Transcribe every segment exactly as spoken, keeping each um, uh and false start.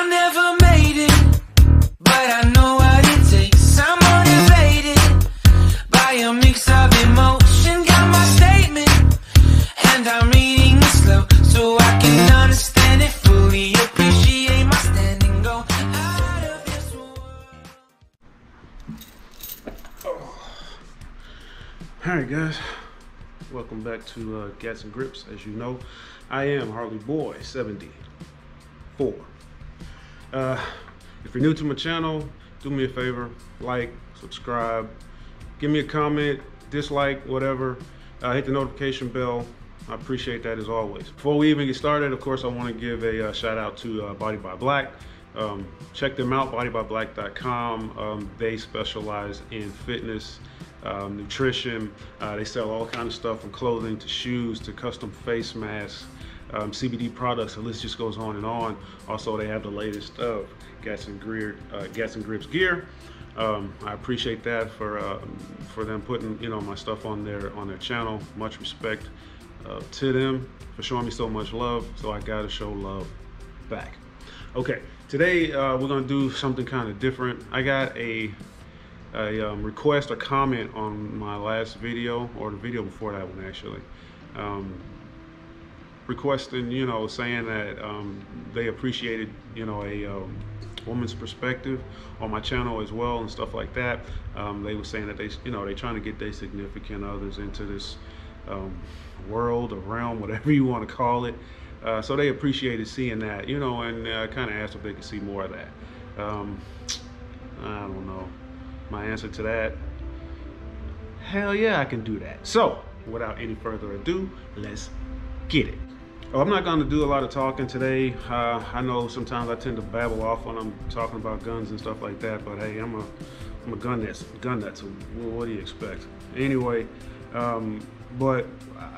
I never made it, but I know what it takes. I'm motivated by a mix of emotion. Got my statement, and I'm reading it slow, so I can understand it fully. Appreciate my standing go out of this world. Oh. Alright guys, welcome back to uh, Gats and Grips. As you know, I am Harley Boy seventy-four. Uh, if you're new to my channel, do me a favor, like, subscribe, give me a comment, dislike, whatever, uh, hit the notification bell. I appreciate that as always. Before we even get started, of course, I want to give a uh, shout out to uh, Body by Black. Um, check them out, body by black dot com. Um, they specialize in fitness, um, nutrition. Uh, they sell all kinds of stuff from clothing to shoes to custom face masks. Um, C B D products, the list just goes on and on. Also, they have the latest of Gats and, Greer, uh, Gats and Grips gear. Um, I appreciate that for uh, for them putting you know my stuff on their on their channel. Much respect uh, to them for showing me so much love. So I gotta show love back. Okay, today uh, we're gonna do something kind of different. I got a a um, request or comment on my last video, or the video before that one actually. Um, requesting, you know, saying that um, they appreciated, you know, a um, woman's perspective on my channel as well and stuff like that. Um, they were saying that they, you know, they're trying to get their significant others into this um, world or realm, whatever you want to call it. Uh, so they appreciated seeing that, you know, and uh, kind of asked if they could see more of that. Um, I don't know. My answer to that, hell yeah, I can do that. So without any further ado, let's get it. Oh, I'm not going to do a lot of talking today. Uh, I know sometimes I tend to babble off when I'm talking about guns and stuff like that, but hey, I'm a, I'm a gun nut, gun nut, so what do you expect? Anyway, um, but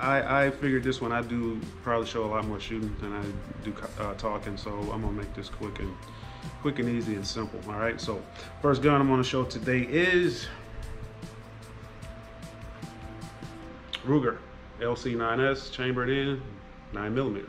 I, I figured this one I do probably show a lot more shooting than I do uh, talking, so I'm going to make this quick and quick and easy and simple. All right, so first gun I'm going to show today is Ruger L C nine S, chambered in, nine millimeter.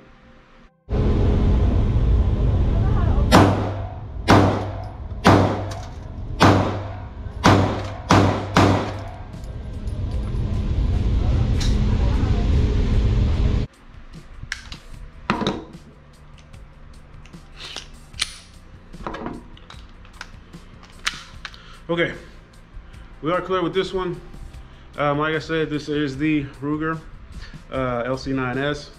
Okay, we are clear with this one. Um, like I said, this is the Ruger uh, L C nine S.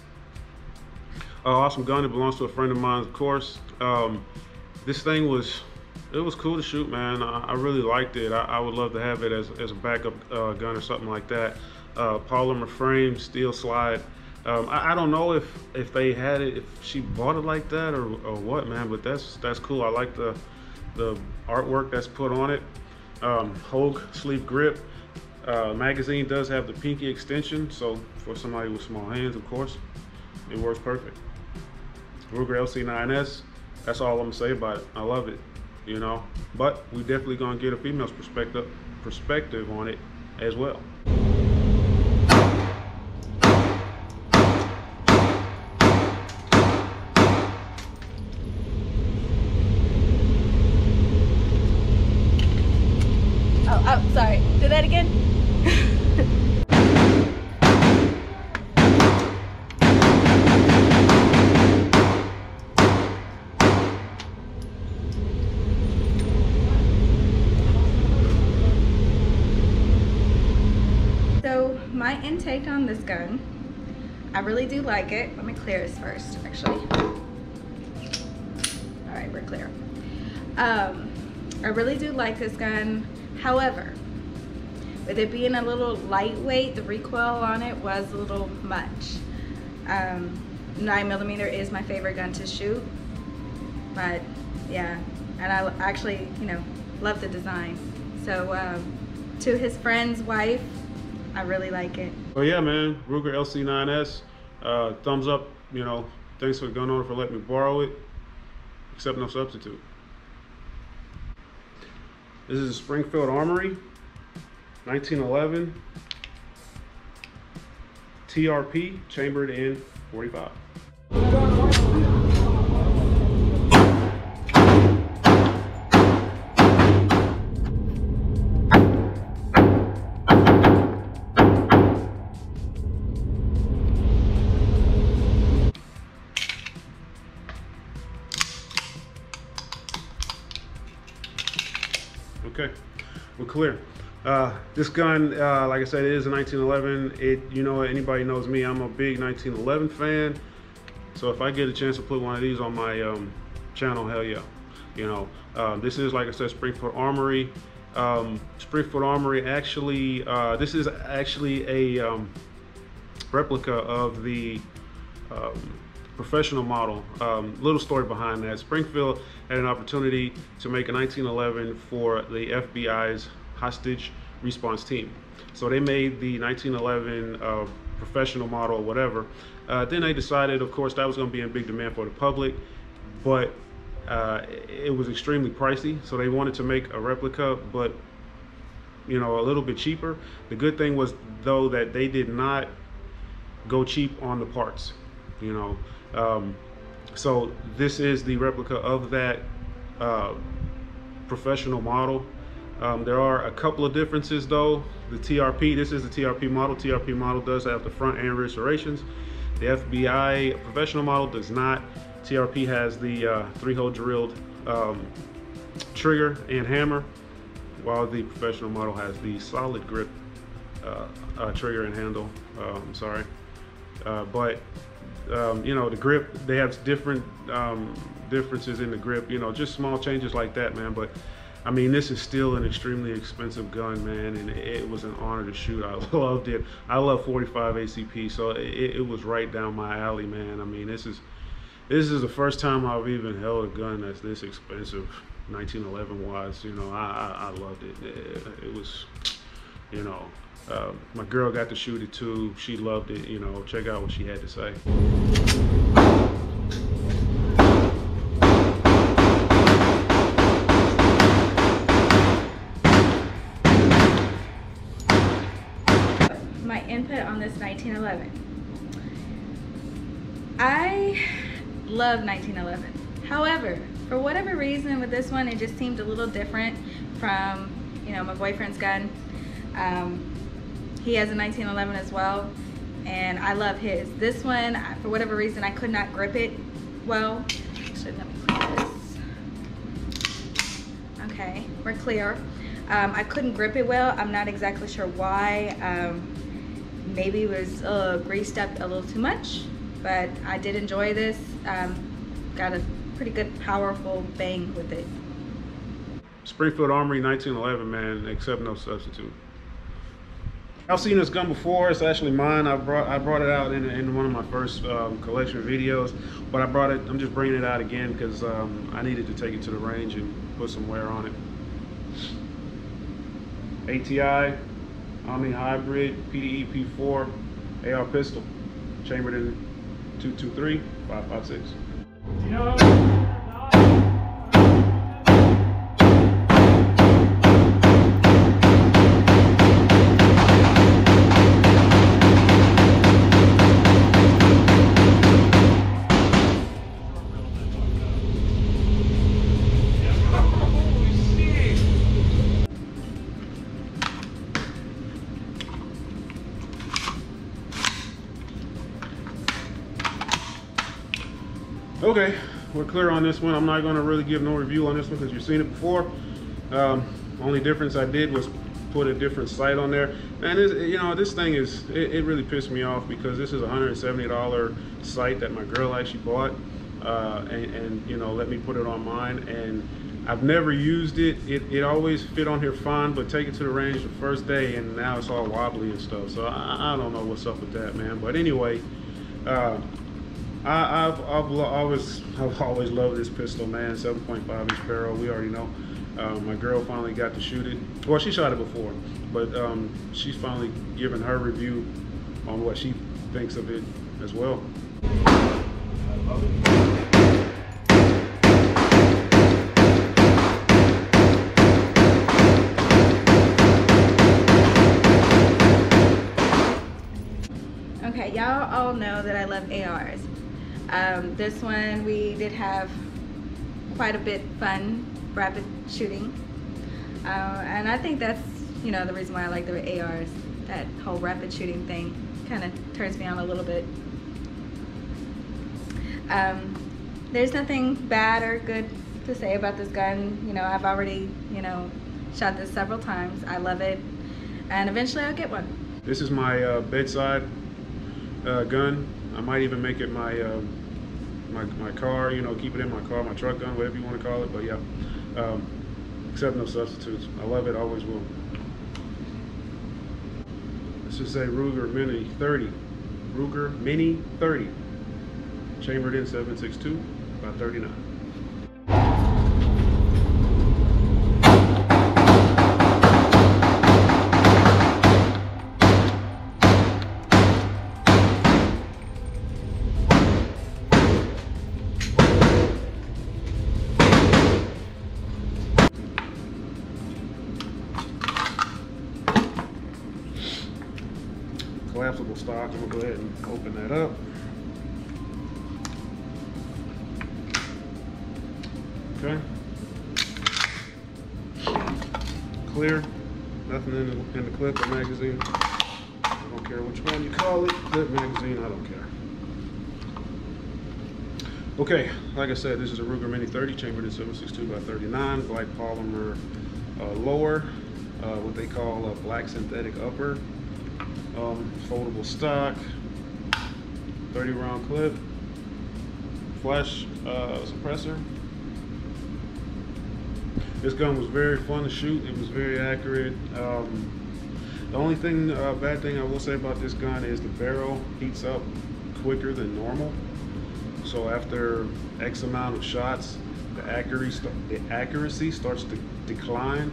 Uh, awesome gun. It belongs to a friend of mine, of course. Um, this thing was, it was cool to shoot, man. I, I really liked it. I, I would love to have it as, as a backup uh, gun or something like that. Uh, polymer frame, steel slide. Um, I, I don't know if if they had it, if she bought it like that or, or what, man. But that's that's cool. I like the the artwork that's put on it. Um, Hogue sleeve grip. Uh, magazine does have the pinky extension, so for somebody with small hands, of course, it works perfect. Ruger L C nine S, that's all I'm gonna say about it. I love it, you know, but we definitely gonna get a female's perspective perspective on it as well. Oh, oh, sorry, do that again. My intake on this gun, I really do like it. Let me clear this first, actually. All right, we're clear. Um, I really do like this gun. However, with it being a little lightweight, the recoil on it was a little much. Um, nine millimeter is my favorite gun to shoot, but yeah, and I actually, you know, love the design. So um, to his friend's wife, I really like it. Oh yeah, man, Ruger L C nine S, uh, thumbs up, you know, thanks for the gun owner for letting me borrow it, except no substitute. This is a Springfield Armory, nineteen eleven, T R P, chambered in forty-five. Okay, we're clear. Uh, this gun, uh, like I said, it is a nineteen eleven. It, you know, anybody knows me, I'm a big nineteen eleven fan. So if I get a chance to put one of these on my um, channel, hell yeah. You know, uh, this is, like I said, Springfield Armory. Um, Springfield Armory actually, uh, this is actually a um, replica of the um, professional model. Um, little story behind that. Springfield had an opportunity to make a nineteen eleven for the F B I's hostage response team. So they made the nineteen eleven uh, professional model or whatever. Uh, then they decided, of course, that was going to be in big demand for the public, but uh, it was extremely pricey. So they wanted to make a replica, but, you know, a little bit cheaper. The good thing was, though, that they did not go cheap on the parts, you know. Um, so this is the replica of that uh, professional model. Um, there are a couple of differences, though. The T R P, this is the T R P model. T R P model does have the front and rear serrations. The F B I professional model does not. T R P has the uh, three-hole drilled um, trigger and hammer, while the professional model has the solid grip uh, uh, trigger and handle. Uh, I'm sorry, uh, but um, you know, the grip, they have different um, differences in the grip. You know, just small changes like that, man. But I mean, this is still an extremely expensive gun, man, and it was an honor to shoot. I loved it. I love forty-five A C P, so it, it was right down my alley, man. I mean, this is this is the first time I've even held a gun that's this expensive, nineteen eleven wise. You know, I, I, I loved it. it. It was, you know, uh, my girl got to shoot it too. She loved it. You know, check out what she had to say. On this nineteen eleven. I love nineteen eleven. However, for whatever reason with this one, it just seemed a little different from, you know, my boyfriend's gun. Um, he has a nineteen eleven as well, and I love his. This one, for whatever reason, I could not grip it well. Actually, let me clean this. Okay, we're clear. Um, I couldn't grip it well. I'm not exactly sure why. Um, maybe it was uh, greased up a little too much, but I did enjoy this. Um, got a pretty good powerful bang with it. Springfield Armory nineteen eleven, man, except no substitute. I've seen this gun before. It's actually mine. I brought I brought it out in, in one of my first um, collection videos, but I brought it, I'm just bringing it out again because um, I needed to take it to the range and put some wear on it. A T I Omni hybrid P D E P four A R pistol, chambered in two two three, five five six. Okay, we're clear on this one. I'm not going to really give no review on this one because you've seen it before. Um, only difference I did was put a different sight on there. Man, this, you know, this thing is, it, it really pissed me off because this is a one hundred seventy dollar sight that my girl actually bought uh, and, and, you know, let me put it on mine. And I've never used it. It, it always fit on here fine, but take it to the range the first day and now it's all wobbly and stuff. So I, I don't know what's up with that, man. But anyway, uh, I, I've, I've always I've always loved this pistol, man. seven point five inch barrel, we already know. Um, my girl finally got to shoot it. Well, she shot it before, but um, she's finally given her review on what she thinks of it as well. I love it. Okay, y'all all know that I love A Rs. Um, this one we did have quite a bit fun rapid shooting, uh, and I think that's, you know, the reason why I like the A Rs. That whole rapid shooting thing kind of turns me on a little bit. Um, there's nothing bad or good to say about this gun. You know, I've already, you know, Shot this several times. I love it, and eventually I'll get one. This is my uh, bedside uh, gun. I might even make it my, uh, my my car, you know, keep it in my car, my truck gun, whatever you want to call it, but yeah. Um, except no substitutes. I love it, always will. This is a Ruger Mini thirty. Ruger Mini thirty. Chambered in seven six two by thirty-nine. Collapsible stock. I'm going to go ahead and open that up. Okay. Clear. Nothing in the, in the clip or magazine. I don't care which one you call it. Clip, magazine, I don't care. Okay, like I said, this is a Ruger Mini thirty, chambered in seven six two by thirty-nine, black polymer uh, lower, uh, what they call a black synthetic upper. Um, foldable stock, thirty round clip, flash uh, suppressor. This gun was very fun to shoot. It was very accurate. Um, the only thing, uh, bad thing I will say about this gun is the barrel heats up quicker than normal. So after X amount of shots, the accuracy, the accuracy starts to decline.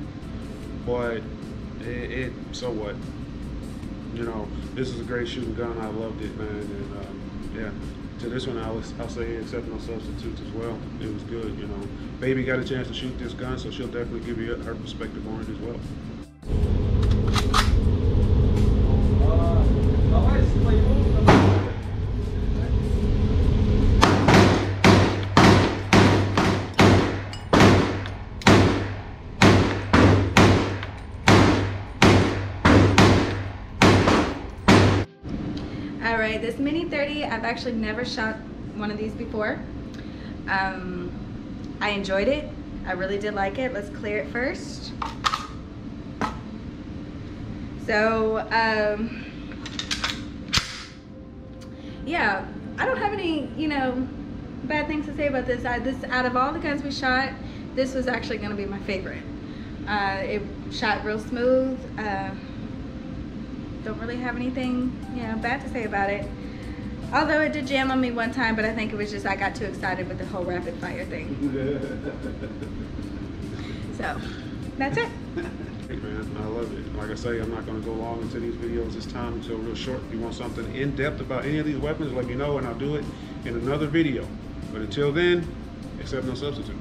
But it, it so what? You know, this is a great shooting gun. I loved it, man. And um, yeah, to this one, I was, I'll say except no substitutes as well. It was good, you know. Baby got a chance to shoot this gun, so she'll definitely give you her perspective on it as well. Alright, this Mini thirty, I've actually never shot one of these before. Um, I enjoyed it. I really did like it. Let's clear it first. So, um, yeah, I don't have any, you know, bad things to say about this. I, this out of all the guns we shot, this was actually going to be my favorite. Uh, it shot real smooth. Uh, Don't really have anything, you know, bad to say about it. Although it did jam on me one time, but I think it was just I got too excited with the whole rapid fire thing. So, that's it. Hey man, I love it. Like I say, I'm not going to go long into these videos this time, so real short. If you want something in depth about any of these weapons, let me know and I'll do it in another video. But until then, accept no substitute.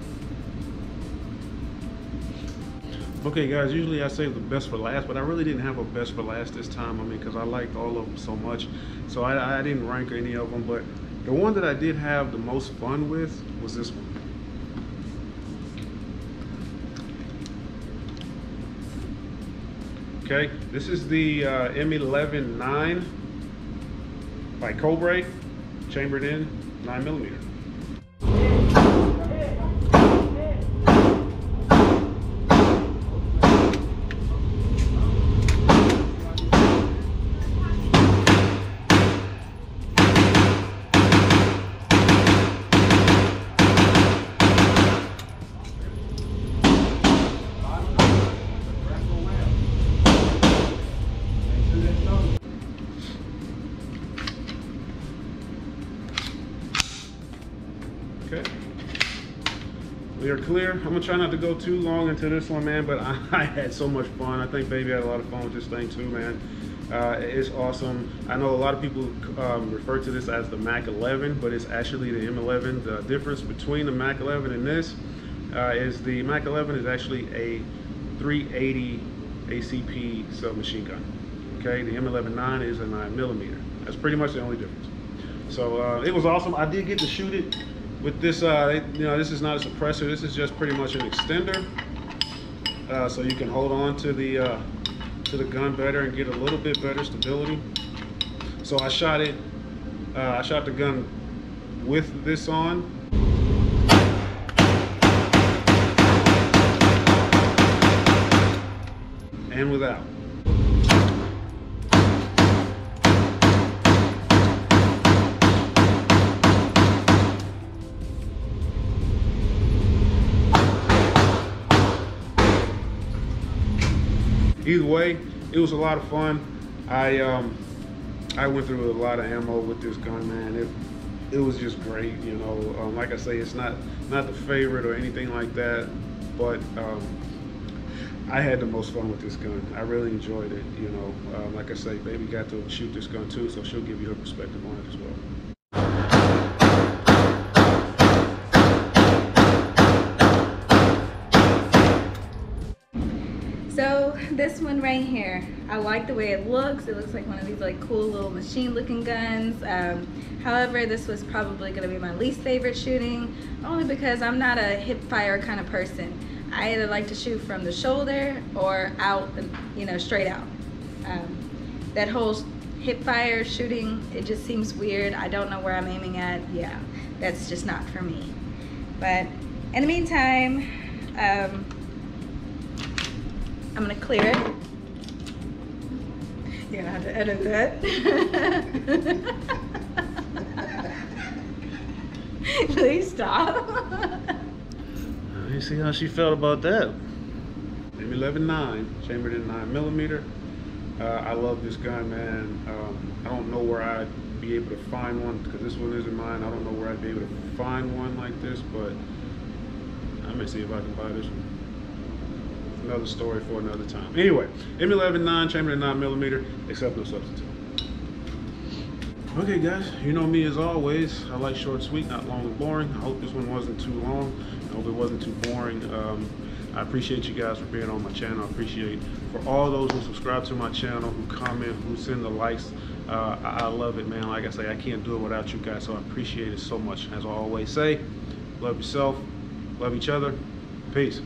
Okay guys, usually I save the best for last, but I really didn't have a best for last this time. I mean, because I liked all of them so much. So I, I didn't rank any of them, but the one that I did have the most fun with was this one. Okay, this is the uh, M eleven nine by Cobray, chambered in nine millimeter. We are clear. I'm gonna try not to go too long into this one, man, but I, I had so much fun. I think baby had a lot of fun with this thing too, man. Uh, it's awesome. I know a lot of people um, refer to this as the Mac eleven, but it's actually the M eleven. The difference between the Mac eleven and this uh, is the Mac eleven is actually a three eighty A C P submachine gun. Okay, the M eleven nine is a nine millimeter. That's pretty much the only difference. So uh, it was awesome. I did get to shoot it. With this, uh, you know, this is not a suppressor. This is just pretty much an extender, uh, so you can hold on to the uh, to the gun better and get a little bit better stability. So I shot it. Uh, I shot the gun with this on. and without. Either way, it was a lot of fun. I um, I went through a lot of ammo with this gun, man. It it was just great, you know. Um, like I say, it's not not the favorite or anything like that, but um, I had the most fun with this gun. I really enjoyed it, you know. Uh, like I say, baby got to shoot this gun too, so she'll give you her perspective on it as well. This one right here, I like the way it looks. It looks like one of these like cool little machine looking guns. Um, however, this was probably gonna be my least favorite shooting, only because I'm not a hip fire kind of person. I either like to shoot from the shoulder or out, you know, straight out. Um, that whole hip fire shooting, it just seems weird. I don't know where I'm aiming at. Yeah, that's just not for me. But in the meantime, um, I'm gonna clear it. You're gonna have to edit that. Please stop. You see how she felt about that. M eleven nine, chambered in nine millimeter. Uh, I love this gun, man. Um, I don't know where I'd be able to find one, because this one isn't mine. I don't know where I'd be able to find one like this, but I'm gonna see if I can buy this one. Another story for another time. Anyway, M eleven nine, chambered in nine millimeter, except no substitute. Okay guys, you know me as always. I like short, sweet, not long and boring. I hope this one wasn't too long. I hope it wasn't too boring. Um, I appreciate you guys for being on my channel. I appreciate for all those who subscribe to my channel, who comment, who send the likes. Uh, I, I love it, man. Like I say, I can't do it without you guys, so I appreciate it so much. As I always say, love yourself, love each other. Peace.